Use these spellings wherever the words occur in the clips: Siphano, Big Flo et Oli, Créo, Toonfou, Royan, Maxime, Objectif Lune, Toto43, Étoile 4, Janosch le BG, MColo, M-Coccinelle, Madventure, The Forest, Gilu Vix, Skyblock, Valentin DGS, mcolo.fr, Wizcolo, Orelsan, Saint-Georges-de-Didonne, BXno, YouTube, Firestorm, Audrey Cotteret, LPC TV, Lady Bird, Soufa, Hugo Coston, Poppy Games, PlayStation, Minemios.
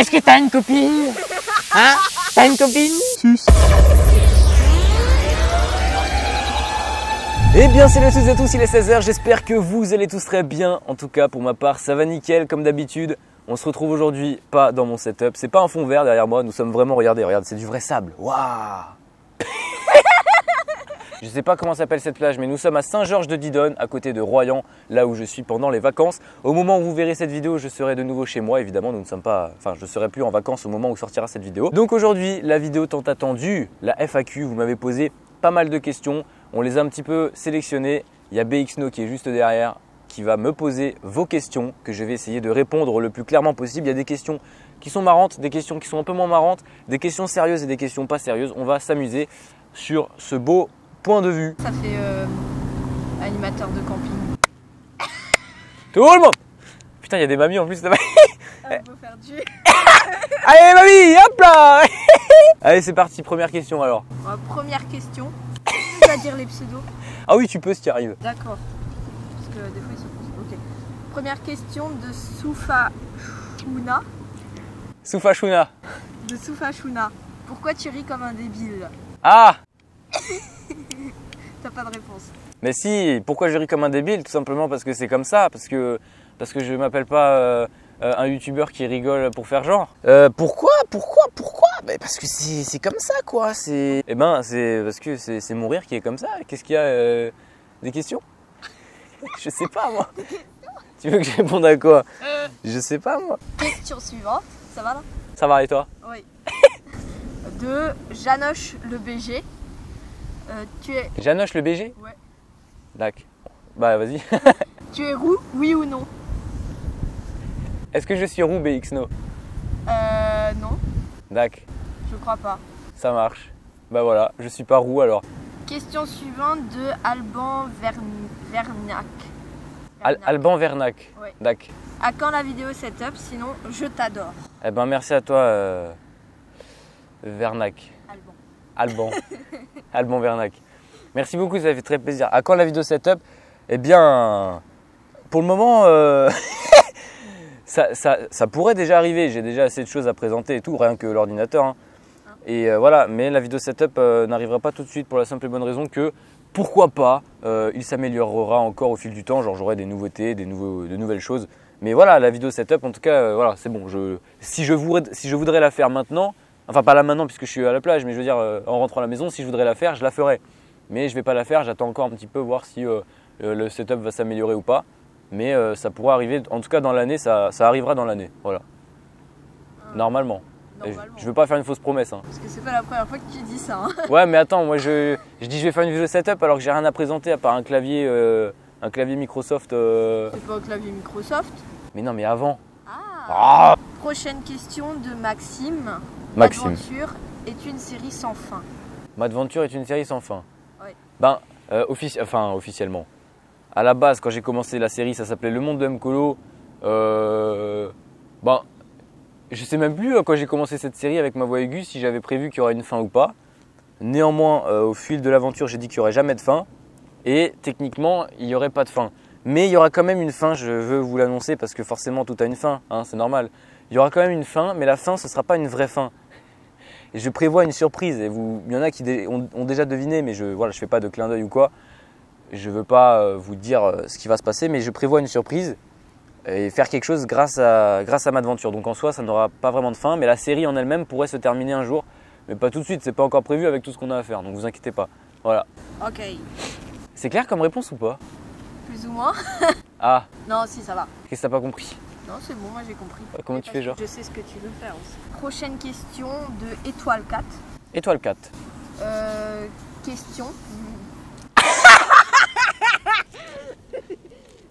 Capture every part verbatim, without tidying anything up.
Est-ce que t'as une copine? Hein? T'as une copine? Sus. Eh bien salut à tous et à tous, il est seize heures, j'espère que vous allez tous très bien. En tout cas pour ma part ça va nickel comme d'habitude. On se retrouve aujourd'hui pas dans mon setup, c'est pas un fond vert derrière moi, nous sommes vraiment, regardez, regardez, c'est du vrai sable. Waouh. Je sais pas comment s'appelle cette plage, mais nous sommes à Saint-Georges-de-Didonne, à côté de Royan, là où je suis pendant les vacances. Au moment où vous verrez cette vidéo, je serai de nouveau chez moi. Évidemment, nous ne sommes pas, enfin, je serai plus en vacances au moment où sortira cette vidéo. Donc aujourd'hui, la vidéo tant attendue, la F A Q. Vous m'avez posé pas mal de questions. On les a un petit peu sélectionnées. Il y a BXno qui est juste derrière, qui va me poser vos questions, que je vais essayer de répondre le plus clairement possible. Il y a des questions qui sont marrantes, des questions qui sont un peu moins marrantes, des questions sérieuses et des questions pas sérieuses. On va s'amuser sur ce beau point de vue. Ça fait euh, animateur de camping. Tout le monde. Putain, il y a des mamies en plus là-bas. Ah, on peut faire du... Allez, mamie, hop là. Allez, c'est parti, première question alors. Euh, première question. Tu vas dire les pseudos. Ah oui, tu peux si tu arrives. D'accord. Parce que des fois, ils se posent. Ok. Première question de Soufa Chouna. Soufa Chouna. De Soufa Chouna. Pourquoi tu ris comme un débile? Ah. T'as pas de réponse. Mais si, pourquoi je ris comme un débile? Tout simplement parce que c'est comme ça, parce que, parce que je m'appelle pas euh, un youtubeur qui rigole pour faire genre. Euh, pourquoi? Pourquoi? Pourquoi? Bah parce que c'est comme ça quoi. Eh ben c'est parce que c'est mon rire qui est comme ça. Qu'est-ce qu'il y a euh, des questions? Je sais pas moi. Tu veux que je réponde à quoi? euh... Je sais pas moi. Question suivante, ça va là? Ça va et toi? Oui. De Janosch le B G. Euh, tu es... Janosch le B G? Ouais. D'accord. Bah vas-y. Tu es roux, oui ou non? Est-ce que je suis roux, BXno? Euh... Non. D'accord. Je crois pas. Ça marche. Bah voilà, je suis pas roux alors. Question suivante de Alban Vern... Vernac. Vernac. Al Alban Vernac. Ouais. D'accord. À quand la vidéo setup? Sinon, je t'adore. Eh ben merci à toi, euh... Vernac. Alban. Alban. Alban Vernac. Merci beaucoup, ça fait très plaisir. À quand la vidéo setup? Eh bien, pour le moment, euh, ça, ça, ça pourrait déjà arriver. J'ai déjà assez de choses à présenter et tout, rien que l'ordinateur. Hein. Hein? Et euh, voilà, mais la vidéo setup euh, n'arrivera pas tout de suite pour la simple et bonne raison que, pourquoi pas, euh, il s'améliorera encore au fil du temps. Genre, j'aurai des nouveautés, des nouveaux, de nouvelles choses. Mais voilà, la vidéo setup, en tout cas, euh, voilà, c'est bon. Je, si, je voudrais, si je voudrais la faire maintenant, enfin, pas là maintenant puisque je suis à la plage, mais je veux dire, euh, en rentrant à la maison, si je voudrais la faire, je la ferai. Mais je ne vais pas la faire, j'attends encore un petit peu voir si euh, le setup va s'améliorer ou pas. Mais euh, ça pourra arriver, en tout cas dans l'année, ça, ça arrivera dans l'année, voilà. Euh, Normalement. Normalement. Je ne veux pas faire une fausse promesse. Hein. Parce que c'est pas la première fois que tu dis ça. Hein. Ouais, mais attends, moi je, je dis je vais faire une vidéo setup alors que j'ai rien à présenter à part un clavier, euh, un clavier Microsoft. Euh... C'est pas un clavier Microsoft? Mais non, mais avant. Ah. Ah. Prochaine question de Maxime. Maxime. Madventure est une série sans fin. Madventure est une série sans fin. Oui. Ben, euh, offici enfin, officiellement. À la base, quand j'ai commencé la série, ça s'appelait Le Monde de M-Coccinelle. Euh, ben, je sais même plus quand j'ai commencé cette série avec ma voix aiguë si j'avais prévu qu'il y aurait une fin ou pas. Néanmoins, euh, au fil de l'aventure, j'ai dit qu'il n'y aurait jamais de fin. Et techniquement, il n'y aurait pas de fin. Mais il y aura quand même une fin, je veux vous l'annoncer parce que forcément tout a une fin, hein, c'est normal. Il y aura quand même une fin, mais la fin ce ne sera pas une vraie fin. Et je prévois une surprise, et vous, il y en a qui dé, ont, ont déjà deviné, mais je ne voilà, je fais pas de clin d'œil ou quoi. Je ne veux pas vous dire ce qui va se passer, mais je prévois une surprise et faire quelque chose grâce à, grâce à Madventure. Donc en soi, ça n'aura pas vraiment de fin, mais la série en elle-même pourrait se terminer un jour. Mais pas tout de suite, ce n'est pas encore prévu avec tout ce qu'on a à faire, donc ne vous inquiétez pas. Voilà. Ok. C'est clair comme réponse ou pas? Plus ou moins. Ah. Non, si, ça va. Qu'est-ce que t'as pas compris? Non, c'est bon, moi j'ai compris. Ah, comment tu fais genre? Je sais ce que tu veux faire aussi. Prochaine question de Étoile quatre. Étoile quatre. Euh, question.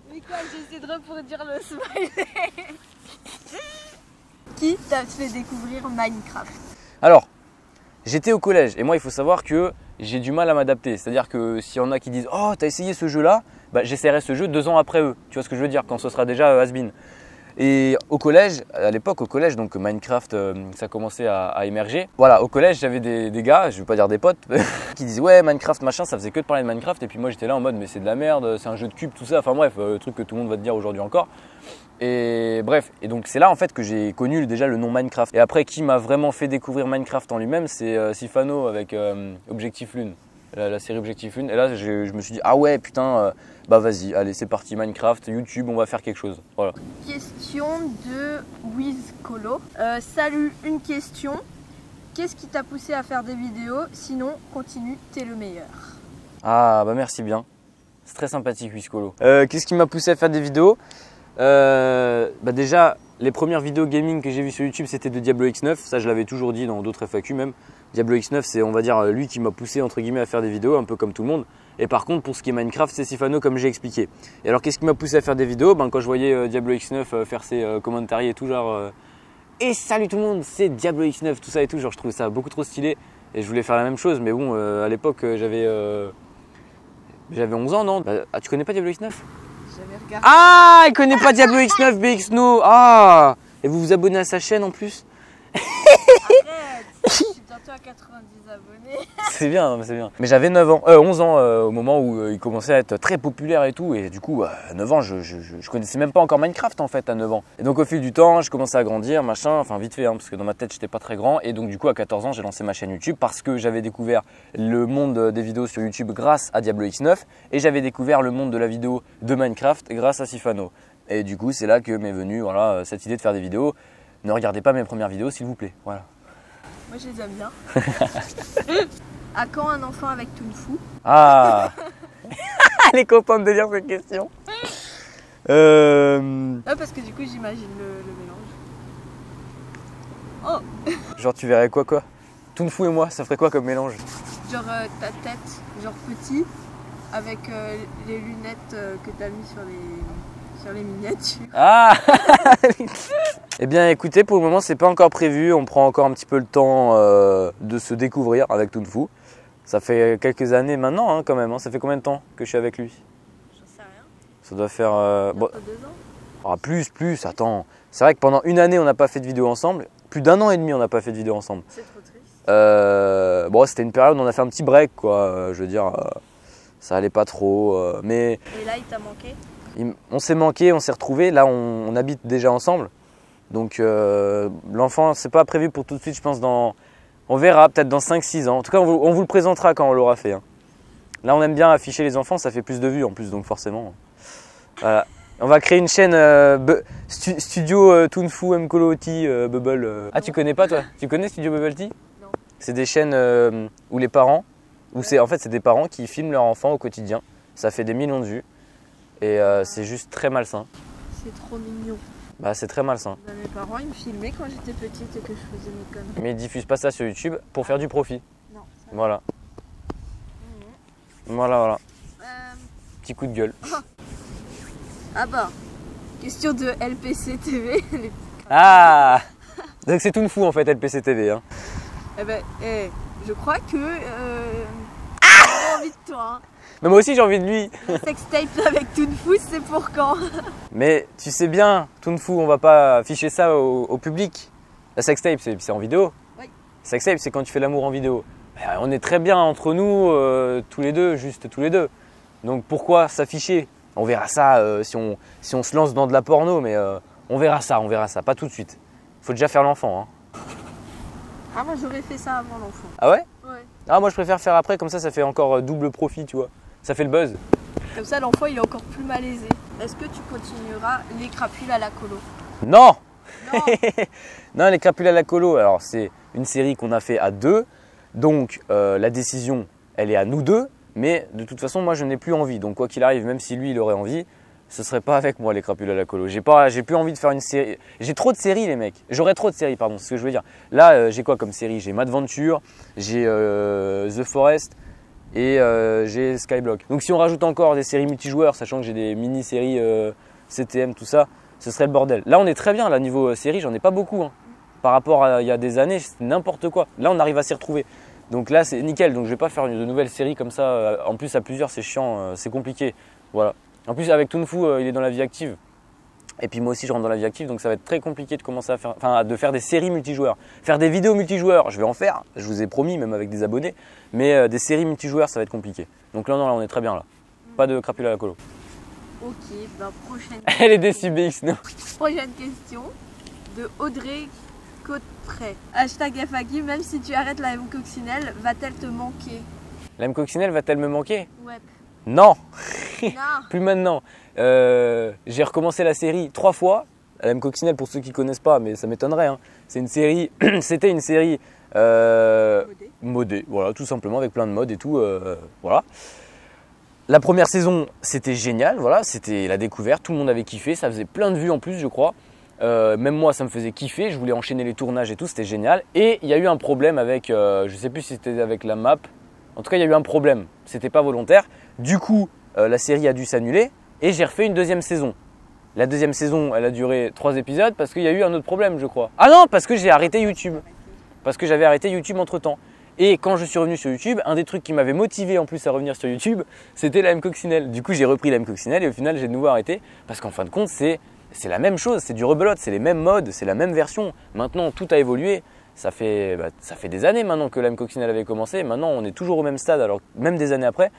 Mais quoi, j'essaie de reproduire le smiley. Qui t'a fait découvrir Minecraft? Alors, j'étais au collège et moi il faut savoir que j'ai du mal à m'adapter. C'est-à-dire que s'il y en a qui disent « Oh, t'as essayé ce jeu-là » Bah, j'essaierai ce jeu deux ans après eux, tu vois ce que je veux dire, quand ce sera déjà euh, has-been. Et au collège, à l'époque au collège, donc Minecraft, euh, ça commençait à, à émerger. Voilà, au collège j'avais des, des gars, je ne vais pas dire des potes, qui disaient ouais Minecraft machin, ça faisait que de parler de Minecraft. Et puis moi j'étais là en mode mais c'est de la merde, c'est un jeu de cube, tout ça, enfin bref, euh, le truc que tout le monde va te dire aujourd'hui encore. Et bref, et donc c'est là en fait que j'ai connu déjà le nom Minecraft. Et après, qui m'a vraiment fait découvrir Minecraft en lui-même, c'est euh, Siphano avec euh, Objectif Lune, la, la série Objectif Lune. Et là, je, je me suis dit, ah ouais, putain, euh, bah vas-y, allez, c'est parti, Minecraft, YouTube, on va faire quelque chose. Voilà. Question de Wizcolo. Euh, salut, une question. Qu'est-ce qui t'a poussé à faire des vidéos? Sinon, continue, t'es le meilleur. Ah bah merci bien. C'est très sympathique, Wizcolo. Euh, Qu'est-ce qui m'a poussé à faire des vidéos? Euh, bah déjà, les premières vidéos gaming que j'ai vues sur YouTube, c'était de Diablo X neuf. Ça, je l'avais toujours dit dans d'autres F A Q même. Diablo X neuf, c'est, on va dire, lui qui m'a poussé entre guillemets à faire des vidéos, un peu comme tout le monde. Et par contre, pour ce qui est Minecraft, c'est Siphano, comme j'ai expliqué. Et alors, qu'est-ce qui m'a poussé à faire des vidéos? Ben, quand je voyais euh, Diablo X neuf euh, faire ses euh, commentaires et tout, genre euh, et salut tout le monde, c'est Diablo X neuf, tout ça et tout, genre je trouvais ça beaucoup trop stylé. Et je voulais faire la même chose, mais bon, euh, à l'époque, j'avais euh, j'avais onze ans, non? Bah, ah, tu connais pas Diablo X neuf? Ah, il connaît pas Diablo X neuf, B X no. Ah, et vous vous abonnez à sa chaîne en plus. Arrête, je suis bientôt à quatre-vingt-dix abonnés. C'est bien, c'est bien. Mais j'avais neuf ans, euh, onze ans euh, au moment où euh, il commençait à être très populaire et tout. Et du coup, à euh, neuf ans, je, je, je, je connaissais même pas encore Minecraft en fait à neuf ans. Et donc au fil du temps, je commençais à grandir, machin, enfin vite fait, hein, parce que dans ma tête, j'étais pas très grand. Et donc du coup, à quatorze ans, j'ai lancé ma chaîne YouTube parce que j'avais découvert le monde des vidéos sur YouTube grâce à Diablo X neuf. Et j'avais découvert le monde de la vidéo de Minecraft grâce à Siphano. Et du coup, c'est là que m'est venue voilà, cette idée de faire des vidéos. Ne regardez pas mes premières vidéos, s'il vous plaît. Voilà. Moi, je les aime bien. À quand un enfant avec Toonfou? Ah. Les copains de dire cette question. euh... ah, parce que du coup, j'imagine le, le mélange. Oh. Genre, tu verrais quoi, quoi? Toonfou et moi, ça ferait quoi comme mélange? Genre euh, ta tête, genre petit, avec euh, les lunettes euh, que t'as mis sur les, sur les miniatures. Ah. Eh bien écoutez, pour le moment c'est pas encore prévu, on prend encore un petit peu le temps euh, de se découvrir avec Toonfou. Ça fait quelques années maintenant hein, quand même, hein. Ça fait combien de temps que je suis avec lui? J'en sais rien. Ça doit faire... Euh, bon... deux ans. Ah plus, plus, attends. C'est vrai que pendant une année on n'a pas fait de vidéo ensemble, plus d'un an et demi on n'a pas fait de vidéo ensemble. C'est trop triste. Euh, bon c'était une période où on a fait un petit break quoi, je veux dire, euh, ça allait pas trop, euh, mais... Et là il t'a manqué? Il... On s'est manqué, on s'est retrouvés, là on, on habite déjà ensemble. Donc euh, l'enfant, c'est pas prévu pour tout de suite, je pense, dans... on verra peut-être dans cinq six ans. En tout cas, on vous, on vous le présentera quand on l'aura fait. Hein. Là, on aime bien afficher les enfants, ça fait plus de vues en plus, donc forcément. Voilà. On va créer une chaîne euh, stu Studio euh, Toonfou, M-Coccinelle, euh, Bubble. Euh... Ah, tu connais pas toi? Tu connais Studio Bubble Tea? Non. C'est des chaînes euh, où les parents, où ouais. En fait, c'est des parents qui filment leur enfant au quotidien. Ça fait des millions de vues et euh, c'est juste très malsain. C'est trop mignon. Bah c'est très malsain. Bah, mes parents ils me filmaient quand j'étais petite et que je faisais mes conneries. Mais ils diffusent pas ça sur YouTube pour faire du profit. Non. Ça voilà. Mmh. Voilà voilà. Euh... Petit coup de gueule. Ah, ah bah. Question de L P C T V. Les... Ah. Donc c'est Toonfou en fait L P C T V. Hein. Eh ben eh, je crois que euh... ah j'ai envie de toi. Hein. Mais moi aussi j'ai envie de lui. Le sextape avec Toonfou, c'est pour quand? Mais tu sais bien, Toonfou, on va pas afficher ça au, au public. La sextape, c'est en vidéo. Oui. Sextape, c'est quand tu fais l'amour en vidéo. Ben, on est très bien entre nous, euh, tous les deux, juste tous les deux. Donc pourquoi s'afficher? On verra ça euh, si, on, si on se lance dans de la porno, mais euh, on verra ça, on verra ça, pas tout de suite. Faut déjà faire l'enfant. Hein. Ah moi j'aurais fait ça avant l'enfant. Ah ouais? Ouais. Ah moi je préfère faire après, comme ça ça fait encore double profit, tu vois. Ça fait le buzz. Comme ça, l'enfant, il est encore plus malaisé. Est-ce que tu continueras les Crapules à la Colo? Non. Non. Non, les Crapules à la Colo, alors c'est une série qu'on a fait à deux. Donc, euh, la décision, elle est à nous deux. Mais de toute façon, moi, je n'ai plus envie. Donc, quoi qu'il arrive, même si lui, il aurait envie, ce serait pas avec moi, les Crapules à la Colo. J'ai pas, j'ai plus envie de faire une série. J'ai trop de séries, les mecs. J'aurais trop de séries, pardon, c'est ce que je veux dire. Là, euh, j'ai quoi comme série? J'ai Madventure, j'ai euh, The Forest. Et euh, j'ai Skyblock. Donc si on rajoute encore des séries multijoueurs, sachant que j'ai des mini-séries euh, C T M, tout ça, ce serait le bordel. Là on est très bien, là niveau euh, série, j'en ai pas beaucoup. Hein. Par rapport à il y a des années, c'était n'importe quoi. Là on arrive à s'y retrouver. Donc là c'est nickel, donc je vais pas faire de nouvelles séries comme ça. Euh, en plus à plusieurs c'est chiant, euh, c'est compliqué. Voilà. En plus avec Toonfou, euh, il est dans la vie active. Et puis moi aussi je rentre dans la vie active, donc ça va être très compliqué de commencer à faire, enfin de faire des séries multijoueurs. Faire des vidéos multijoueurs, je vais en faire, je vous ai promis, même avec des abonnés. Mais euh, des séries multijoueurs, ça va être compliqué. Donc là, non, là, on est très bien là. Pas de Crapule à la Colo. Ok, bah prochaine question. Elle est déçue, B X no. Prochaine question de Audrey Cotteret. Hashtag F A Q, même si tu arrêtes la M-Coccinelle, va-t-elle te manquer? La M-Coccinelle va-t-elle me manquer? Ouais. Non, non. Plus maintenant. Euh, j'ai recommencé la série trois fois. La M-Coccinelle, pour ceux qui ne connaissent pas, mais ça m'étonnerait, hein. C'est une série, c'était une série euh, modée. modée, voilà, tout simplement, avec plein de modes et tout, euh, voilà. La première saison, c'était génial, voilà, c'était la découverte, tout le monde avait kiffé, ça faisait plein de vues en plus, je crois. Euh, même moi, ça me faisait kiffer, je voulais enchaîner les tournages et tout, c'était génial. Et il y a eu un problème avec, euh, je ne sais plus si c'était avec la map, en tout cas, il y a eu un problème, c'était pas volontaire. Du coup, euh, la série a dû s'annuler et j'ai refait une deuxième saison. La deuxième saison, elle a duré trois épisodes parce qu'il y a eu un autre problème, je crois. Ah non, parce que j'ai arrêté YouTube. Parce que j'avais arrêté YouTube entre-temps. Et quand je suis revenu sur YouTube, un des trucs qui m'avait motivé en plus à revenir sur YouTube, c'était la M-Coccinelle. Du coup, j'ai repris la M-Coccinelle et au final, j'ai de nouveau arrêté. Parce qu'en fin de compte, c'est la même chose. C'est du rebelote, c'est les mêmes modes, c'est la même version. Maintenant, tout a évolué. Ça fait, bah, ça fait des années maintenant que la M-Coccinelle avait commencé. Maintenant, on est toujours au même stade, alors même des années après.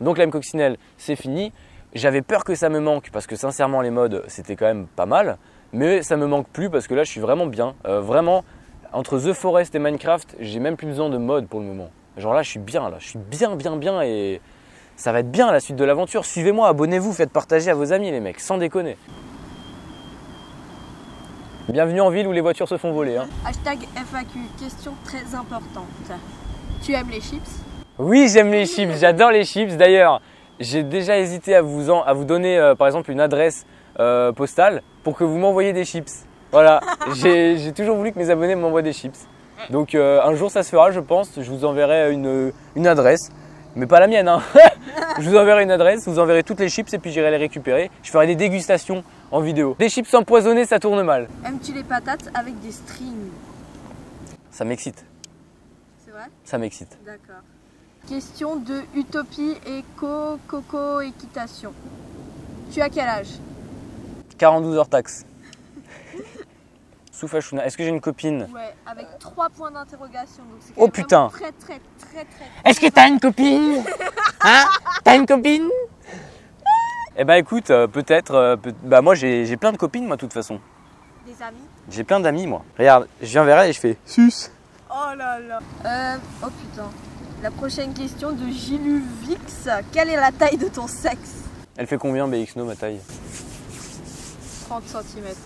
Donc la M-Coccinelle, c'est fini. J'avais peur que ça me manque parce que sincèrement les modes c'était quand même pas mal, mais ça me manque plus parce que là je suis vraiment bien. Euh, vraiment entre The Forest et Minecraft, j'ai même plus besoin de modes pour le moment. Genre là je suis bien, là je suis bien bien bien et ça va être bien la suite de l'aventure. Suivez-moi, abonnez-vous, faites partager à vos amis les mecs, sans déconner. Bienvenue en ville où les voitures se font voler. Hein. Hashtag F A Q, question très importante. Tu aimes les chips? Oui j'aime les chips, j'adore les chips d'ailleurs. J'ai déjà hésité à vous, en, à vous donner euh, par exemple une adresse euh, postale pour que vous m'envoyiez des chips. Voilà, j'ai toujours voulu que mes abonnés m'envoient des chips. Donc euh, un jour ça se fera je pense, je vous enverrai une, une adresse, mais pas la mienne. Hein. Je vous enverrai une adresse, vous enverrez toutes les chips et puis j'irai les récupérer. Je ferai des dégustations en vidéo. Des chips empoisonnées ça tourne mal. Aimes-tu les patates avec des strings? Ça m'excite. C'est vrai? Ça m'excite. D'accord. Question de Utopie et Coco Équitation. Tu as quel âge? quarante-deux heures taxe. Soufa, est-ce que j'ai une copine? Ouais, avec trois points d'interrogation. Oh putain! Très, très, très, très, très est-ce que t'as une copine? Hein? T'as une copine? Eh ben écoute, euh, peut-être. Euh, peut bah moi j'ai plein de copines, moi, de toute façon. Des amis? J'ai plein d'amis, moi. Regarde, je viens vers elle et je fais sus. Oh là là. Euh, oh putain. La prochaine question de Gilu Vix. Quelle est la taille de ton sexe? Elle fait combien B X no ma taille? trente centimètres.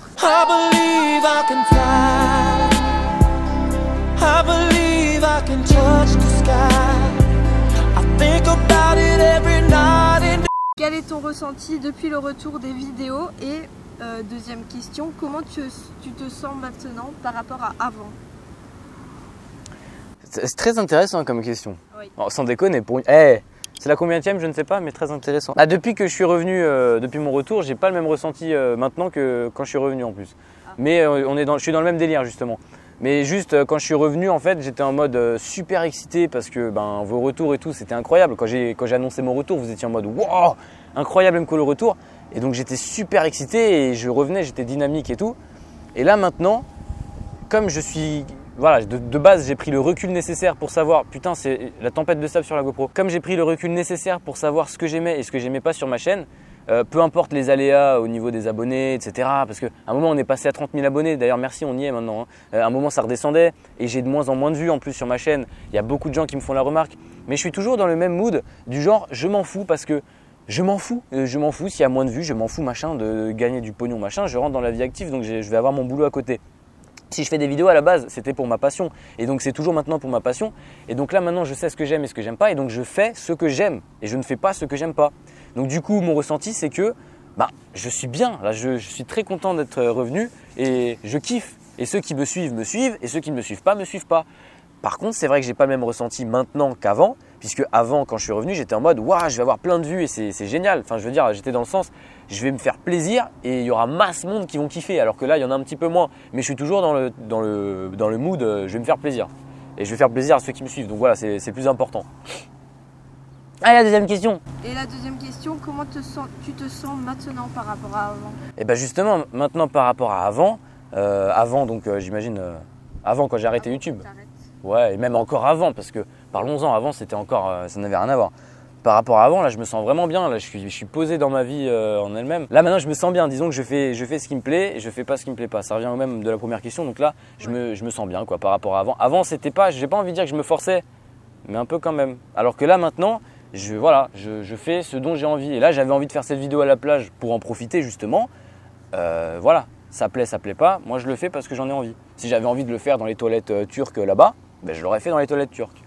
Quel est ton ressenti depuis le retour des vidéos? Et euh, deuxième question, comment tu, tu te sens maintenant par rapport à avant? C'est très intéressant comme question. Oui. Bon, sans déconner, pour une... hey, c'est la combienième, je ne sais pas, mais très intéressant. Ah, depuis que je suis revenu, euh, depuis mon retour, j'ai pas le même ressenti euh, maintenant que quand je suis revenu en plus. Ah. Mais euh, on est dans... je suis dans le même délire justement. Mais juste euh, quand je suis revenu, en fait, j'étais en mode euh, super excité parce que ben, vos retours et tout, c'était incroyable. Quand j'ai annoncé mon retour, vous étiez en mode wow, incroyable même que le retour. Et donc j'étais super excité et je revenais, j'étais dynamique et tout. Et là maintenant, comme je suis... Voilà, de, de base, j'ai pris le recul nécessaire pour savoir... Putain, c'est la tempête de sable sur la GoPro. Comme j'ai pris le recul nécessaire pour savoir ce que j'aimais et ce que j'aimais pas sur ma chaîne, euh, peu importe les aléas au niveau des abonnés, et cetera. Parce qu'à un moment, on est passé à trente mille abonnés. D'ailleurs, merci, on y est maintenant. Hein. Euh, à un moment, ça redescendait et j'ai de moins en moins de vues en plus sur ma chaîne. Il y a beaucoup de gens qui me font la remarque. Mais je suis toujours dans le même mood du genre « je m'en fous » parce que je m'en fous. Je m'en fous s'il y a moins de vues, je m'en fous machin de gagner du pognon machin. Je rentre dans la vie active donc je vais avoir mon boulot à côté. Si je fais des vidéos à la base, c'était pour ma passion et donc c'est toujours maintenant pour ma passion et donc là maintenant je sais ce que j'aime et ce que j'aime pas et donc je fais ce que j'aime et je ne fais pas ce que j'aime pas. Donc du coup mon ressenti c'est que bah, je suis bien, là je, je suis très content d'être revenu et je kiffe et ceux qui me suivent me suivent et ceux qui ne me suivent pas me suivent pas. Par contre c'est vrai que j'ai pas le même ressenti maintenant qu'avant puisque avant quand je suis revenu j'étais en mode waouh je vais avoir plein de vues et c'est génial, enfin je veux dire j'étais dans le sens je vais me faire plaisir et il y aura masse monde qui vont kiffer alors que là il y en a un petit peu moins mais je suis toujours dans le, dans le, dans le mood je vais me faire plaisir et je vais faire plaisir à ceux qui me suivent donc voilà c'est plus important. Ah la deuxième question. Et la deuxième question comment te sens, tu te sens maintenant par rapport à avant? Et bien justement maintenant par rapport à avant euh, avant donc euh, j'imagine euh, avant quand j'ai arrêté YouTube. Ouais et même encore avant parce que parlons-en, avant c'était encore, euh, ça n'avait rien à voir. par rapport à avant. Là, je me sens vraiment bien. Là, je suis, je suis posé dans ma vie euh, en elle-même. Là, maintenant, je me sens bien. Disons que je fais, je fais ce qui me plaît et je fais pas ce qui me plaît pas. Ça revient au même de la première question. Donc là, je me, je me sens bien, quoi, par rapport à avant. Avant, c'était pas, j'ai pas envie de dire que je me forçais, mais un peu quand même. Alors que là, maintenant, je, voilà, je, je fais ce dont j'ai envie. Et là, j'avais envie de faire cette vidéo à la plage pour en profiter justement. Euh, voilà, ça plaît, ça plaît pas. Moi, je le fais parce que j'en ai envie. Si j'avais envie de le faire dans les toilettes euh, turques là-bas, ben, je l'aurais fait dans les toilettes turques.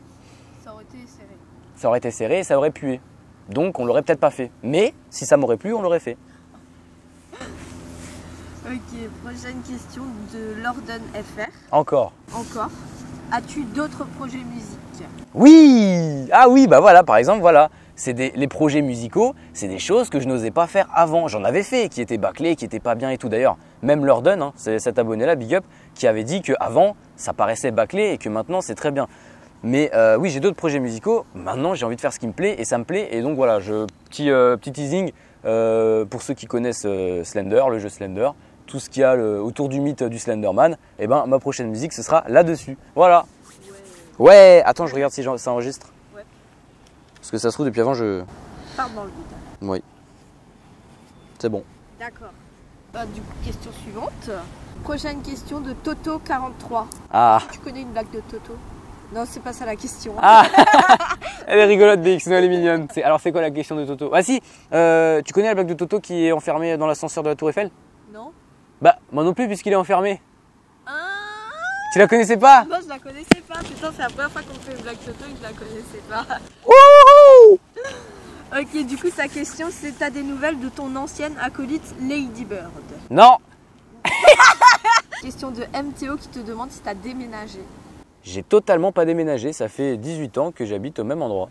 Ça aurait été serré. Ça aurait été serré et ça aurait pué. Donc, on l'aurait peut-être pas fait. Mais si ça m'aurait plu, on l'aurait fait. Ok, prochaine question de Lorden F R. Encore. Encore. As-tu d'autres projets musiques? Oui. Ah oui, bah voilà, par exemple, voilà. C'est des, les projets musicaux, c'est des choses que je n'osais pas faire avant. J'en avais fait, qui étaient bâclées, qui n'étaient pas bien et tout. D'ailleurs, même Lorden, hein, c'est cet abonné-là, Big Up, qui avait dit qu'avant, ça paraissait bâclé et que maintenant, c'est très bien. Mais euh, oui, j'ai d'autres projets musicaux. Maintenant, j'ai envie de faire ce qui me plaît et ça me plaît. Et donc, voilà, je, petit, euh, petit teasing euh, pour ceux qui connaissent euh, Slender, le jeu Slender. Tout ce qu'il y a le, autour du mythe du Slenderman, et eh ben ma prochaine musique ce sera là-dessus. Voilà. Ouais. Ouais. Attends, je regarde si ça enregistre. Ouais. Parce que ça se trouve depuis avant je. Pardon dans le vide. Oui. C'est bon. D'accord. Bah, du coup, question suivante. Prochaine question de Toto quarante-trois. Ah. Tu connais une blague de Toto? Non, c'est pas ça la question. Ah. Elle est rigolote, B X no, elle est mignonne. Est... Alors c'est quoi la question de Toto? Ah si. Euh, tu connais la blague de Toto qui est enfermée dans l'ascenseur de la Tour Eiffel? Non. Bah, moi non plus, puisqu'il est enfermé. Ah, tu la connaissais pas? Non, je la connaissais pas. Putain, c'est la première fois qu'on fait une blague Toto et que je la connaissais pas. Ouh. Ok, du coup, sa question, c'est t'as des nouvelles de ton ancienne acolyte Lady Bird? Non. Question de M T O qui te demande si t'as déménagé. J'ai totalement pas déménagé. Ça fait dix-huit ans que j'habite au même endroit.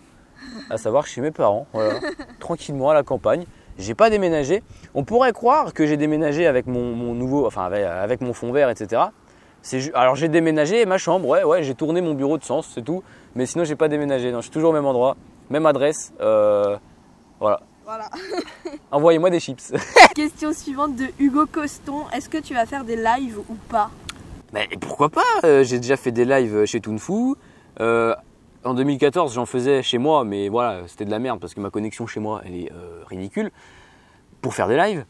À savoir chez mes parents. Voilà. Tranquillement à la campagne. J'ai pas déménagé. On pourrait croire que j'ai déménagé avec mon, mon nouveau, enfin avec, avec mon fond vert, et cetera. Alors j'ai déménagé ma chambre, ouais, ouais, j'ai tourné mon bureau de sens, c'est tout. Mais sinon j'ai pas déménagé. Non, je suis toujours au même endroit, même adresse. Euh, voilà. Voilà. Envoyez-moi des chips. Question suivante de Hugo Coston. Est-ce que tu vas faire des lives ou pas? Mais pourquoi pas? euh, J'ai déjà fait des lives chez Toonfou. Euh, En deux mille quatorze, j'en faisais chez moi, mais voilà, c'était de la merde parce que ma connexion chez moi, elle est euh, ridicule pour faire des lives.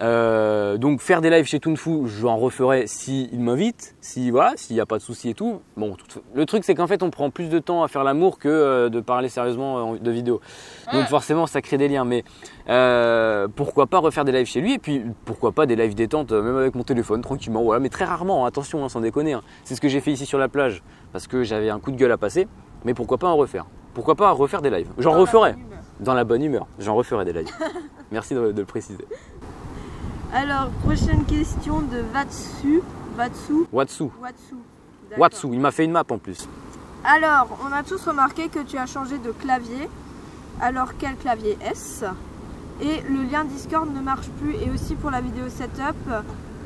Euh, donc faire des lives chez Toonfou, j'en referai s'il m'invite, si voilà, s'il n'y a pas de souci et tout. Bon, tout, le truc c'est qu'en fait, on prend plus de temps à faire l'amour que euh, de parler sérieusement euh, de vidéos. Donc forcément, ça crée des liens. Mais euh, pourquoi pas refaire des lives chez lui et puis pourquoi pas des lives détente, même avec mon téléphone tranquillement. Voilà, mais très rarement. Attention, hein, sans déconner. Hein. C'est ce que j'ai fait ici sur la plage parce que j'avais un coup de gueule à passer. Mais pourquoi pas en refaire? Pourquoi pas refaire des lives? J'en referai. Dans la bonne humeur. J'en referai des lives. Merci de, de le préciser. Alors, prochaine question de Vatsu. Vatsu. Watsu. Watsu. Watsu. Il m'a fait une map en plus. Alors, on a tous remarqué que tu as changé de clavier. Alors, quel clavier est-ce? Et le lien Discord ne marche plus. Et aussi pour la vidéo setup,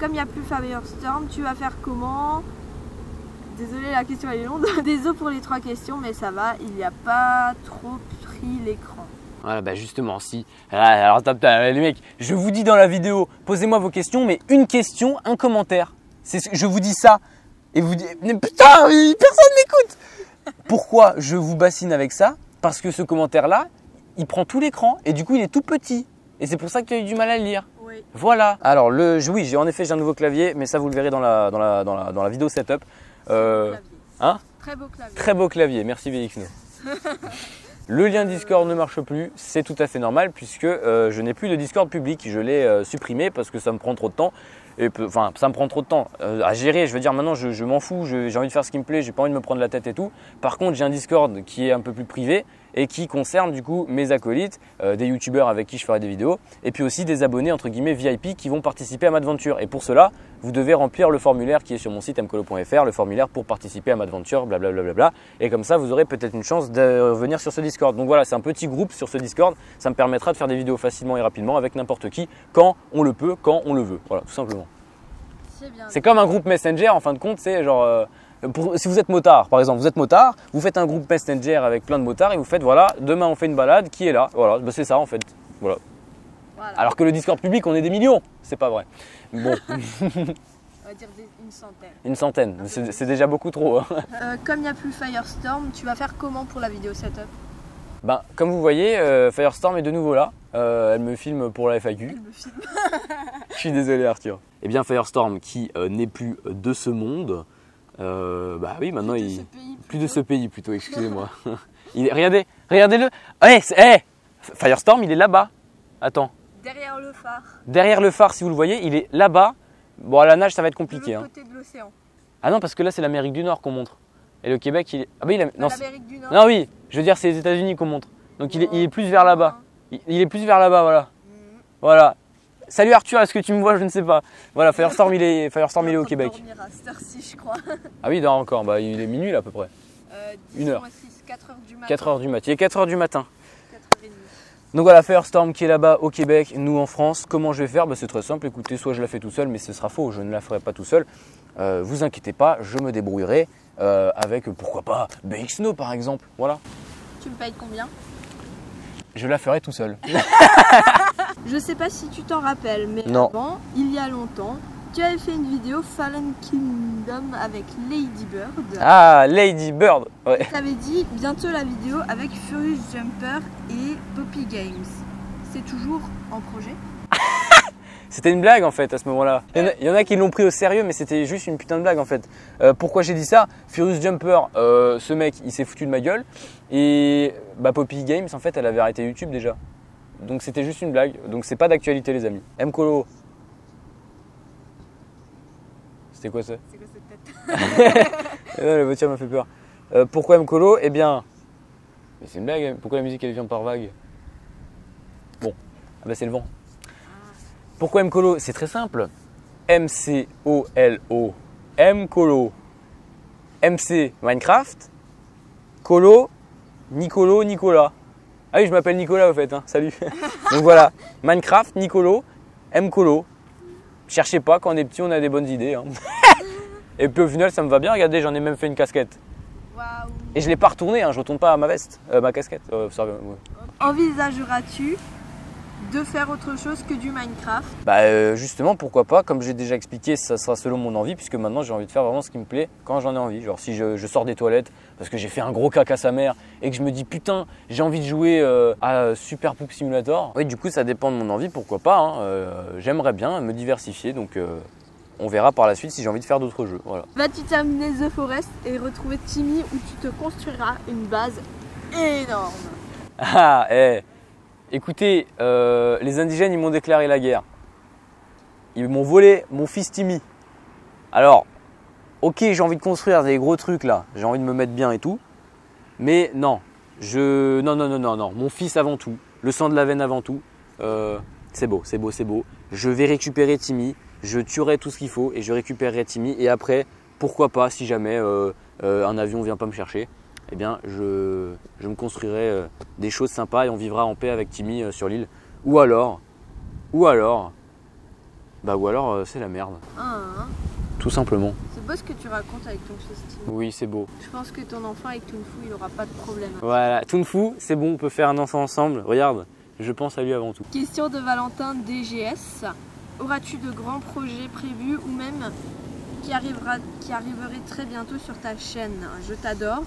comme il n'y a plus Firestorm, tu vas faire comment? Désolé, la question elle est longue. Désolé pour les trois questions, mais ça va, il n'y a pas trop pris l'écran. Voilà, bah justement, si. Alors, les mecs, je vous dis dans la vidéo, posez-moi vos questions, mais une question, un commentaire. C'est ce que je vous dis ça. Et vous dites, mais putain, personne m'écoute. Pourquoi je vous bassine avec ça? Parce que ce commentaire-là, il prend tout l'écran et du coup, il est tout petit. Et c'est pour ça que tu as eu du mal à le lire. Oui. Voilà. Alors, le, oui, j'ai en effet, j'ai un nouveau clavier, mais ça, vous le verrez dans la, dans la, dans la, dans la vidéo setup. Euh, hein? Très beau clavier. Très beau clavier, merci B X no. Le lien Discord ne marche plus, c'est tout à fait normal puisque euh, je n'ai plus de Discord public, je l'ai euh, supprimé parce que ça me prend trop de temps. Et enfin, ça me prend trop de temps euh, à gérer. Je veux dire, maintenant, je, je m'en fous, j'ai envie de faire ce qui me plaît, j'ai pas envie de me prendre la tête et tout. Par contre, j'ai un Discord qui est un peu plus privé et qui concerne du coup mes acolytes, euh, des youtubeurs avec qui je ferai des vidéos et puis aussi des abonnés entre guillemets V I P qui vont participer à Madventure. Et pour cela, vous devez remplir le formulaire qui est sur mon site m colo point f r, le formulaire pour participer à Madventure, blablabla. Bla bla bla, et comme ça, vous aurez peut-être une chance de revenir sur ce Discord. Donc voilà, c'est un petit groupe sur ce Discord. Ça me permettra de faire des vidéos facilement et rapidement avec n'importe qui, quand on le peut, quand on le veut. Voilà, tout simplement. C'est comme un groupe Messenger, en fin de compte, c'est genre... Euh, Pour, si vous êtes motard, par exemple, vous êtes motard, vous faites un groupe Messenger avec plein de motards et vous faites voilà, demain on fait une balade, qui est là? Voilà, ben c'est ça en fait. Voilà. Voilà. Alors que le Discord public, on est des millions, c'est pas vrai. Bon. On va dire une centaine. Une centaine, c'est déjà beaucoup trop. Hein. Euh, comme il n'y a plus Firestorm, tu vas faire comment pour la vidéo setup? Ben, comme vous voyez, euh, Firestorm est de nouveau là. Euh, elle me filme pour la F A Q. Elle me filme. Je suis désolé, Arthur. Eh bien, Firestorm, qui euh, n'est plus de ce monde, euh, bah oui, maintenant il. Plus de ce pays, plutôt, excusez-moi. Est... Regardez, regardez-le. Hey, hey, Firestorm, il est là-bas. Attends. Derrière le phare. Derrière le phare, si vous le voyez, il est là-bas. Bon, à la nage, ça va être compliqué. De l'autre côté hein. de l'océan. Ah non, parce que là, c'est l'Amérique du Nord qu'on montre. Et le Québec, il est. Ah bah il a... non, l'Amérique du Nord. Non, oui, je veux dire, c'est les États-Unis qu'on montre. Donc oh, il, est, il est plus vers là-bas. Il, il est plus vers là-bas, voilà. Mmh. Voilà. Salut Arthur, est-ce que tu me vois? Je ne sais pas. Voilà, Firestorm, il est, Firestorm, il est au Québec. Il dormira à cette heure-ci, je crois. Ah oui, il dort encore. Bah, il est minuit là, à peu près. Euh, une heure. quatre heures du matin. Il est quatre heures du matin. quatre heures trente. Donc voilà, Firestorm qui est là-bas au Québec, nous en France. Comment je vais faire? Bah, c'est très simple. Écoutez, soit je la fais tout seul, mais ce sera faux. Je ne la ferai pas tout seul. Euh, vous inquiétez pas, je me débrouillerai euh, avec, pourquoi pas, B X no par exemple. Voilà. Tu me payes combien? Je la ferai tout seul. Je sais pas si tu t'en rappelles, mais non. Avant, il y a longtemps, tu avais fait une vidéo Fallen Kingdom avec Lady Bird. Ah, Lady Bird, ouais. Tu avais dit bientôt la vidéo avec Furious Jumper et Poppy Games. C'est toujours en projet? C'était une blague en fait à ce moment-là. Il, il y en a qui l'ont pris au sérieux, mais c'était juste une putain de blague en fait. Euh, pourquoi j'ai dit ça? Furious Jumper, euh, ce mec, il s'est foutu de ma gueule. Et bah, Poppy Games, en fait, elle avait arrêté YouTube déjà. Donc c'était juste une blague. Donc c'est pas d'actualité, les amis. M-Coccinelle. C'était quoi ça? C'est quoi cette tête? Non, la voiture m'a fait peur. Euh, pourquoi M-Coccinelle? Eh bien. Mais c'est une blague. Pourquoi la musique elle vient par vague? Bon. Ah bah c'est le vent. Pourquoi M-Coccinelle? C'est très simple. M C O L O. M-Coccinelle. M C Minecraft. Colo. Nicolo. Nicolas. Ah oui, je m'appelle Nicolas au fait, hein. Salut. Donc voilà, Minecraft, Nicolo, M-Coccinelle. Cherchez pas, quand on est petit, on a des bonnes idées. Hein. Et puis au final, ça me va bien. Regardez, j'en ai même fait une casquette. Wow. Et je l'ai pas retournée, hein. Je retourne pas à ma veste, euh, ma casquette. Euh, ça, ouais. Envisageras-tu de faire autre chose que du Minecraft? Bah euh, justement, pourquoi pas. Comme j'ai déjà expliqué, ça sera selon mon envie, puisque maintenant j'ai envie de faire vraiment ce qui me plaît quand j'en ai envie. Genre si je, je sors des toilettes parce que j'ai fait un gros caca à sa mère et que je me dis putain, j'ai envie de jouer euh, à Super Poop Simulator. Oui, du coup ça dépend de mon envie, pourquoi pas. Hein. Euh, J'aimerais bien me diversifier, donc euh, on verra par la suite si j'ai envie de faire d'autres jeux. Voilà. Vas-tu terminer The Forest et retrouver Timmy où tu te construiras une base énorme? Ah, eh. Écoutez, euh, les indigènes, ils m'ont déclaré la guerre. Ils m'ont volé mon fils Timmy. Alors, ok, j'ai envie de construire des gros trucs là. J'ai envie de me mettre bien et tout. Mais non, je... Non, non, non, non, non. Mon fils avant tout. Le sang de la veine avant tout. Euh, c'est beau, c'est beau, c'est beau. Je vais récupérer Timmy. Je tuerai tout ce qu'il faut et je récupérerai Timmy. Et après, pourquoi pas, si jamais euh, euh, un avion ne vient pas me chercher, eh bien, je, je me construirai des choses sympas et on vivra en paix avec Timmy sur l'île. Ou alors, ou alors, bah ou alors c'est la merde. Ah, hein. Tout simplement. C'est beau ce que tu racontes avec ton fils Timmy. Oui, c'est beau. Je pense que ton enfant avec Toonfou, il n'aura pas de problème. Voilà, Toonfou, c'est bon, on peut faire un enfant ensemble. Regarde, je pense à lui avant tout. Question de Valentin D G S. Auras-tu de grands projets prévus ou même qui, arrivera, qui arriverait très bientôt sur ta chaîne? Je t'adore.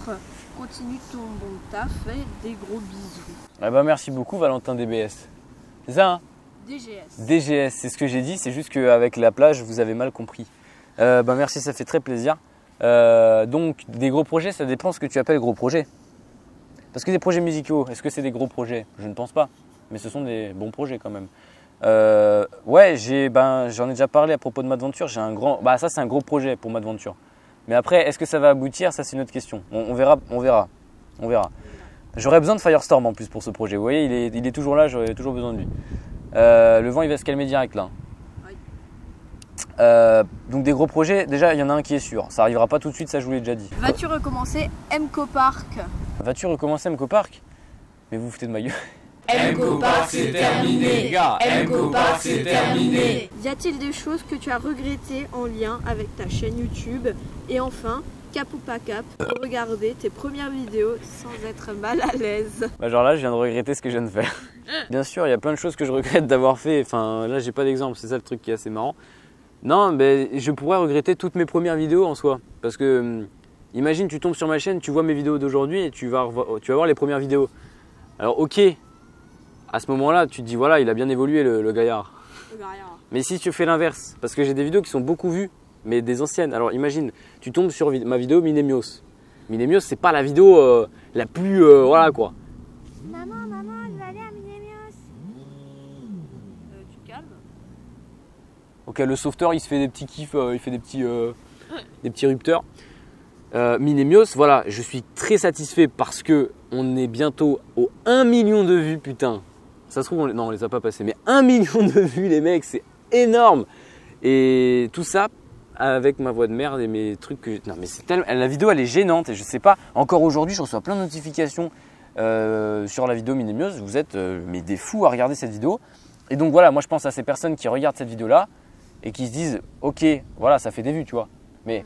Continue ton bon taf et des gros bisous. Ah bah merci beaucoup Valentin D B S. C'est ça hein? D G S. D G S, c'est ce que j'ai dit, c'est juste qu'avec la plage, vous avez mal compris. Euh, bah merci, ça fait très plaisir. Euh, donc des gros projets, ça dépend ce que tu appelles gros projets. Parce que des projets musicaux, est-ce que c'est des gros projets? Je ne pense pas, mais ce sont des bons projets quand même. Euh, ouais, j'ai, ben, j'en ai déjà parlé à propos de Madventure. J'ai un grand, bah ça c'est un gros projet pour Madventure. Mais après, est-ce que ça va aboutir? Ça c'est une autre question. On, on verra, on verra, on verra. J'aurais besoin de Firestorm en plus pour ce projet. Vous voyez, il est, il est toujours là. J'aurais toujours besoin de lui. Euh, le vent, il va se calmer direct là. Oui. Euh, donc des gros projets. Déjà, il y en a un qui est sûr. Ça arrivera pas tout de suite. Ça, je vous l'ai déjà dit. Vas-tu recommencer M-Copark? Vas-tu recommencer M-Copark? Mais vous vous foutez de ma gueule. M-Copark c'est terminé les gars, M-Copark c'est terminé. Y a-t-il des choses que tu as regrettées en lien avec ta chaîne YouTube? Et enfin, cap ou pas cap, regarder tes premières vidéos sans être mal à l'aise. Bah genre là je viens de regretter ce que je viens de faire. Bien sûr il y a plein de choses que je regrette d'avoir fait, enfin là j'ai pas d'exemple, c'est ça le truc qui est assez marrant. Non mais je pourrais regretter toutes mes premières vidéos en soi, parce que imagine tu tombes sur ma chaîne, tu vois mes vidéos d'aujourd'hui et tu vas, tu vas voir les premières vidéos. Alors ok, à ce moment-là, tu te dis voilà, il a bien évolué le, le gaillard. Le gaillard. Mais si tu fais l'inverse, parce que j'ai des vidéos qui sont beaucoup vues, mais des anciennes. Alors imagine, tu tombes sur ma vidéo Minemios. Minemios, c'est pas la vidéo euh, la plus euh, voilà quoi. Maman, maman, je vais aller à Minemios. Euh, tu te calmes. Ok, le sauveteur, il se fait des petits kiffs, euh, il fait des petits, euh, des petits rupteurs. Euh, Minemios, voilà, je suis très satisfait parce que on est bientôt au un million de vues, putain. Ça se trouve, on les... non, on les a pas passés, mais un million de vues, les mecs, c'est énorme. Et tout ça avec ma voix de merde et mes trucs que... Non, mais c'est tellement... La vidéo, elle est gênante et je sais pas. Encore aujourd'hui, je reçois plein de notifications euh, sur la vidéo Minemios. Vous êtes euh, mais des fous à regarder cette vidéo. Et donc voilà, moi, je pense à ces personnes qui regardent cette vidéo-là et qui se disent, ok, voilà, ça fait des vues, tu vois. Mais...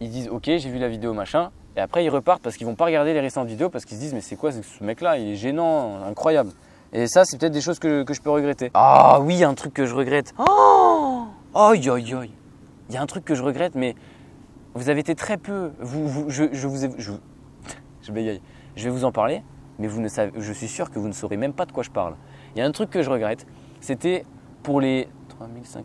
ils disent ok, j'ai vu la vidéo machin, et après ils repartent parce qu'ils vont pas regarder les récentes vidéos parce qu'ils se disent mais c'est quoi ce mec là, il est gênant, incroyable. Et ça c'est peut-être des choses que, que je peux regretter. Ah oui, un truc que je regrette. Oh, aïe aïe aïe. Il y a un truc que je regrette, mais vous avez été très peu. Vous, vous je, je vous ai, je, je bégaye. Je vais vous en parler, mais vous ne savez, je suis sûr que vous ne saurez même pas de quoi je parle. Il y a un truc que je regrette, c'était pour les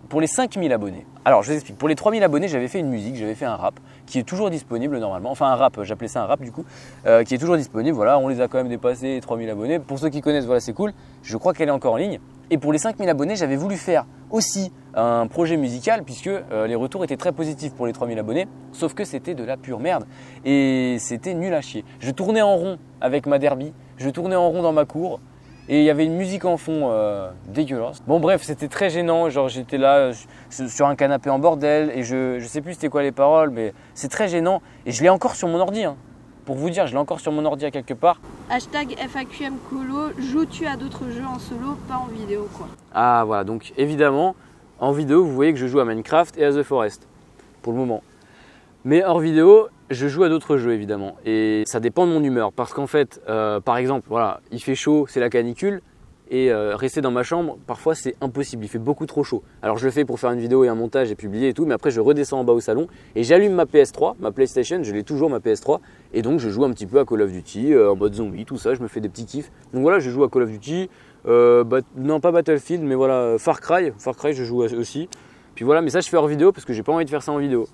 Pour les cinq mille abonnés. Alors je vous explique, pour les trois mille abonnés, j'avais fait une musique, j'avais fait un rap qui est toujours disponible normalement, enfin un rap, j'appelais ça un rap du coup, euh, qui est toujours disponible, voilà, on les a quand même dépassés, les trois mille abonnés. Pour ceux qui connaissent, voilà, c'est cool, je crois qu'elle est encore en ligne. Et pour les cinq mille abonnés, j'avais voulu faire aussi un projet musical puisque euh, les retours étaient très positifs pour les trois mille abonnés, sauf que c'était de la pure merde et c'était nul à chier. Je tournais en rond avec ma derby, je tournais en rond dans ma cour. Et il y avait une musique en fond euh, dégueulasse. Bon bref, c'était très gênant, genre j'étais là euh, sur un canapé en bordel et je, je sais plus c'était quoi les paroles, mais c'est très gênant. Et je l'ai encore sur mon ordi, hein. Pour vous dire, je l'ai encore sur mon ordi à quelque part. Hashtag F A Q M Colo, joues-tu à d'autres jeux en solo, pas en vidéo quoi. Ah voilà, donc évidemment, en vidéo vous voyez que je joue à Minecraft et à The Forest, pour le moment. Mais hors vidéo, je joue à d'autres jeux évidemment et ça dépend de mon humeur parce qu'en fait, euh, par exemple, voilà, il fait chaud, c'est la canicule et euh, rester dans ma chambre, parfois c'est impossible, il fait beaucoup trop chaud. Alors je le fais pour faire une vidéo et un montage et publier et tout, mais après je redescends en bas au salon et j'allume ma P S trois, ma PlayStation, je l'ai toujours ma P S trois et donc je joue un petit peu à Call of Duty euh, en mode zombie, tout ça, je me fais des petits kiffs. Donc voilà, je joue à Call of Duty, euh, bat... non pas Battlefield, mais voilà, Far Cry, Far Cry je joue aussi. Puis voilà, mais ça je fais hors vidéo parce que j'ai pas envie de faire ça en vidéo.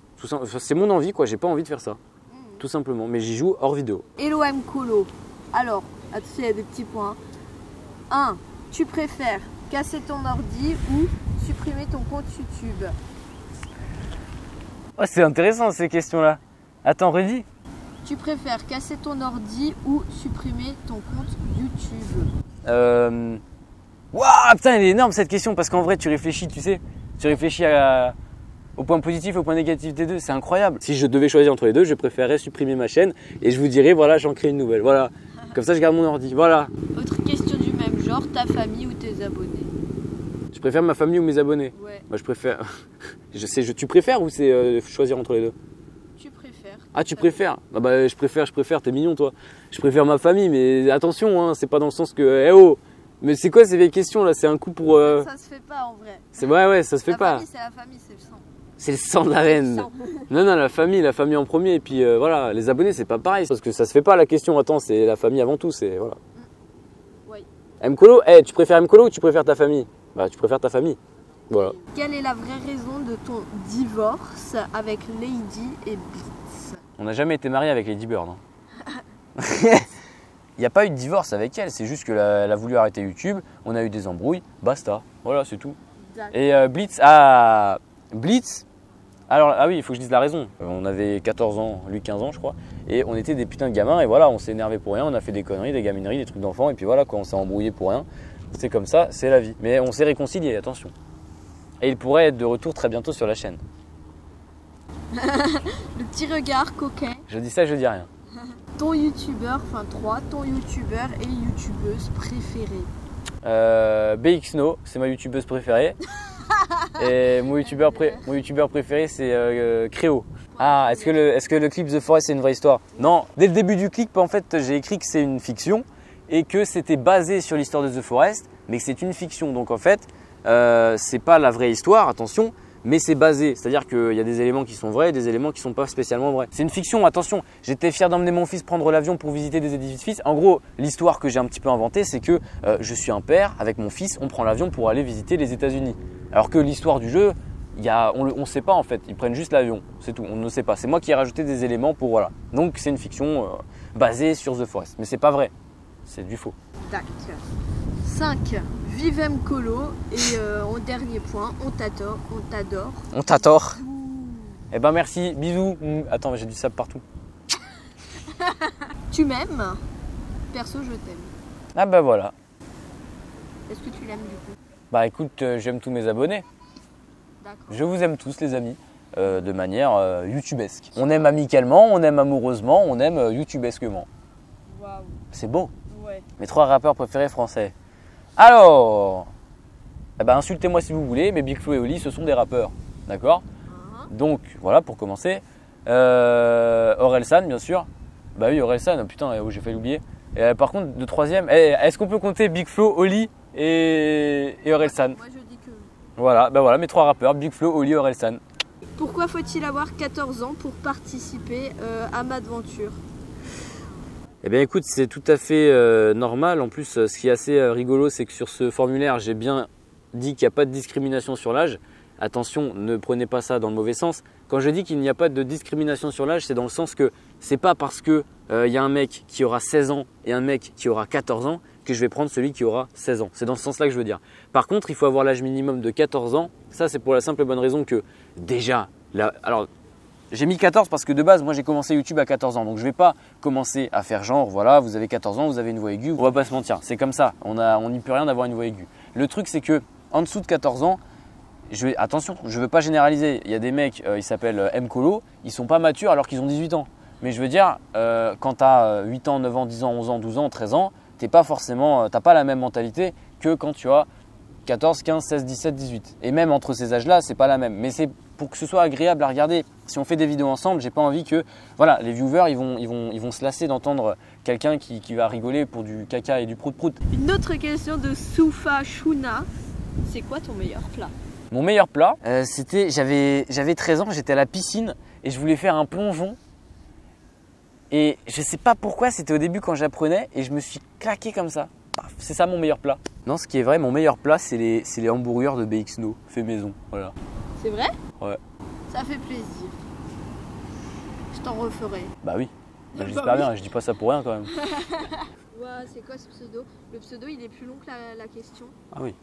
C'est mon envie quoi, j'ai pas envie de faire ça, mmh. Tout simplement, mais j'y joue hors vidéo. Hello M-Colo, alors, attention il y a des petits points. un. Tu préfères casser ton ordi ou supprimer ton compte YouTube? Oh, c'est intéressant ces questions-là. Attends, redis. Tu préfères casser ton ordi ou supprimer ton compte YouTube? Euh... Waouh, putain, elle est énorme cette question parce qu'en vrai tu réfléchis, tu sais, tu réfléchis à... au point positif, au point négatif des deux, c'est incroyable. Si je devais choisir entre les deux, je préférerais supprimer ma chaîne et je vous dirais, voilà, j'en crée une nouvelle, voilà. Comme ça, je garde mon ordi, voilà. Autre question du même genre, ta famille ou tes abonnés? Je préfère ma famille ou mes abonnés? Ouais. Bah, je préfère... je sais, je... tu préfères ou c'est euh, choisir entre les deux? Tu préfères. Ah, tu préfères? Bah, bah, je préfère, je préfère, t'es mignon, toi. Je préfère ma famille, mais attention, hein, c'est pas dans le sens que... Eh oh! Mais c'est quoi ces vieilles questions, là? C'est un coup pour... Euh... Ça se fait pas, en vrai. C'est ouais, ouais, ça se fait la pas. La famille, c'est la famille, c'est le sang. C'est le sang de la reine. Non, non, la famille, la famille en premier. Et puis euh, voilà, les abonnés, c'est pas pareil. Parce que ça se fait pas la question. Attends, c'est la famille avant tout. C'est voilà. Oui. M-Colo, hey, tu préfères M-Colo ou tu préfères ta famille? Bah, tu préfères ta famille. Voilà. Quelle est la vraie raison de ton divorce avec Lady et Blitz? On n'a jamais été mariés avec Lady Bird. Hein. Il n'y a pas eu de divorce avec elle. C'est juste qu'elle a voulu arrêter YouTube. On a eu des embrouilles. Basta. Voilà, c'est tout. Et euh, Blitz a. Blitz. Alors, ah oui, il faut que je dise la raison. On avait quatorze ans, lui quinze ans, je crois, et on était des putains de gamins, et voilà, on s'est énervé pour rien, on a fait des conneries, des gamineries, des trucs d'enfants, et puis voilà, quoi, on s'est embrouillé pour rien. C'est comme ça, c'est la vie. Mais on s'est réconciliés, attention. Et il pourrait être de retour très bientôt sur la chaîne. Le petit regard coquin. Je dis ça, je dis rien. Ton youtubeur, enfin trois, ton youtubeur et youtubeuse préférée? euh, BXno, c'est ma youtubeuse préférée. Et mon youtubeur pré préféré, c'est euh, Créo. Ah, est-ce que, est que le clip The Forest, c'est une vraie histoire? Non, dès le début du clip, en fait, j'ai écrit que c'est une fiction et que c'était basé sur l'histoire de The Forest, mais que c'est une fiction. Donc, en fait, euh, c'est pas la vraie histoire, attention, mais c'est basé. C'est-à-dire qu'il y a des éléments qui sont vrais et des éléments qui ne sont pas spécialement vrais. C'est une fiction, attention. J'étais fier d'emmener mon fils prendre l'avion pour visiter des édifices. En gros, l'histoire que j'ai un petit peu inventée, c'est que euh, je suis un père, avec mon fils, on prend l'avion pour aller visiter les États-Unis. Alors que l'histoire du jeu, il y a, on ne sait pas en fait, ils prennent juste l'avion, c'est tout, on ne sait pas. C'est moi qui ai rajouté des éléments pour, voilà. Donc c'est une fiction euh, basée sur The Forest, mais c'est pas vrai, c'est du faux. Tac. cinq. Vive M-Coccinelle et euh, en dernier point, on t'adore. On t'adore. On t'adore. Eh ben merci, bisous. Mmh. Attends, j'ai du sable partout. Tu m'aimes? Perso, je t'aime. Ah ben voilà. Est-ce que tu l'aimes du coup? Bah écoute, euh, j'aime tous mes abonnés. Je vous aime tous les amis, euh, de manière euh, youtubesque. On aime amicalement, on aime amoureusement, on aime euh, youtubesquement. Wow. C'est beau. Ouais. Mes trois rappeurs préférés français. Alors, eh ben, insultez-moi si vous voulez, mais Big Flo et Oli, ce sont des rappeurs. D'accord. uh-huh. Donc voilà, pour commencer. Euh, Orelsan, bien sûr. Bah oui, Orelsan, putain, j'ai failli l'oublier. Euh, par contre, de troisième, est-ce qu'on peut compter Big Flo, Oli et, et Orelsan? Moi, je... Voilà, ben voilà mes trois rappeurs, Big Flo, Oli, Orelsan. Pourquoi faut-il avoir quatorze ans pour participer euh, à Madventure? Eh bien écoute, c'est tout à fait euh, normal. En plus, ce qui est assez euh, rigolo, c'est que sur ce formulaire, j'ai bien dit qu'il n'y a pas de discrimination sur l'âge. Attention, ne prenez pas ça dans le mauvais sens. Quand je dis qu'il n'y a pas de discrimination sur l'âge, c'est dans le sens que c'est pas parce qu'il euh, y a un mec qui aura seize ans et un mec qui aura quatorze ans que je vais prendre celui qui aura seize ans. C'est dans ce sens-là que je veux dire. Par contre, il faut avoir l'âge minimum de quatorze ans. Ça, c'est pour la simple et bonne raison que déjà, là, alors j'ai mis quatorze parce que de base, moi j'ai commencé YouTube à quatorze ans. Donc je ne vais pas commencer à faire genre, voilà, vous avez quatorze ans, vous avez une voix aiguë. On ne va pas se mentir, c'est comme ça. On a, on n'y peut rien d'avoir une voix aiguë. Le truc, c'est que en dessous de quatorze ans, je vais, attention, je ne veux pas généraliser. Il y a des mecs, euh, ils s'appellent M-Coccinelle, ils ne sont pas matures alors qu'ils ont dix-huit ans. Mais je veux dire, euh, quand tu as huit ans, neuf ans, dix ans, onze ans, douze ans, treize ans, t'es pas forcément, t'as pas la même mentalité que quand tu as quatorze, quinze, seize, dix-sept, dix-huit. Et même entre ces âges-là, c'est pas la même. Mais c'est pour que ce soit agréable à regarder. Si on fait des vidéos ensemble, j'ai pas envie que, voilà, les viewers, ils vont, ils vont, ils vont se lasser d'entendre quelqu'un qui, qui va rigoler pour du caca et du prout-prout. Une autre question de Soufa Shuna. C'est quoi ton meilleur plat? Mon meilleur plat, euh, c'était, j'avais treize ans, j'étais à la piscine et je voulais faire un plongeon. Et je sais pas pourquoi, c'était au début quand j'apprenais et je me suis claqué comme ça. C'est ça mon meilleur plat. Non, ce qui est vrai, mon meilleur plat, c'est les, les hamburgers de BXno, fait maison. Voilà. C'est vrai? Ouais. Ça fait plaisir. Je t'en referai. Bah oui. Bah, j'espère bien, je dis pas ça pour rien quand même. Wow, c'est quoi ce pseudo? Le pseudo, il est plus long que la, la question. Ah oui.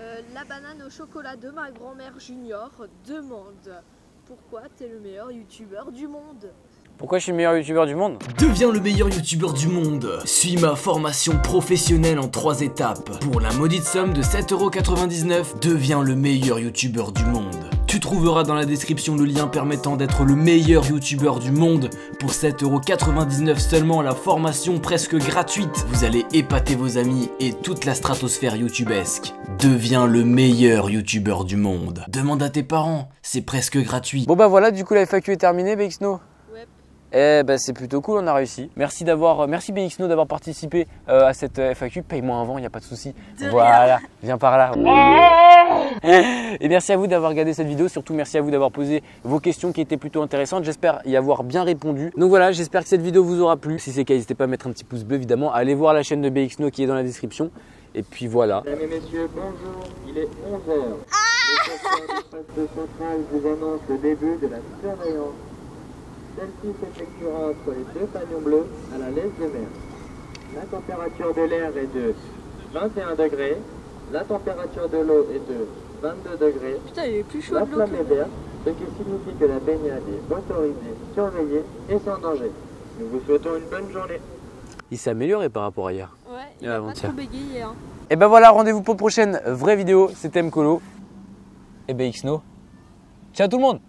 Euh, la banane au chocolat de ma grand-mère junior demande pourquoi t'es le meilleur youtubeur du monde? Pourquoi je suis le meilleur youtubeur du monde? Deviens le meilleur youtubeur du monde. Suis ma formation professionnelle en trois étapes. Pour la maudite somme de sept euros quatre-vingt-dix-neuf, deviens le meilleur youtubeur du monde. Tu trouveras dans la description le lien permettant d'être le meilleur youtubeur du monde. Pour sept euros quatre-vingt-dix-neuf seulement, la formation presque gratuite. Vous allez épater vos amis et toute la stratosphère youtubesque. Deviens le meilleur youtubeur du monde. Demande à tes parents, c'est presque gratuit. Bon bah voilà, du coup la F A Q est terminée, BXno. Eh ben c'est plutôt cool, on a réussi. Merci d'avoir, merci BXno d'avoir participé euh, à cette F A Q. Paye-moi un vent, il n'y a pas de souci. Voilà, viens par là. Et merci à vous d'avoir regardé cette vidéo. Surtout merci à vous d'avoir posé vos questions qui étaient plutôt intéressantes. J'espère y avoir bien répondu. Donc voilà, j'espère que cette vidéo vous aura plu. Si c'est le cas, n'hésitez pas à mettre un petit pouce bleu évidemment. Allez voir la chaîne de BXno qui est dans la description. Et puis voilà. Mesdames et messieurs, bonjour, il est onze heures. Le central vous annonce le début de la surveillance. Celle-ci s'effectuera entre les deux panions bleus à la laisse de mer. La température de l'air est de vingt et un degrés. La température de l'eau est de vingt-deux degrés. Putain, il est plus chaud. La flamme est verte, ce qui signifie que la baignade est autorisée, surveillée et sans danger. Nous vous souhaitons une bonne journée. Il s'est amélioré par rapport à hier. Ouais, il a pas trop bégayé. Hein. Et ben voilà, rendez-vous pour prochaine vraie vidéo. C'était M-Coccinelle et BXno. Ciao tout le monde.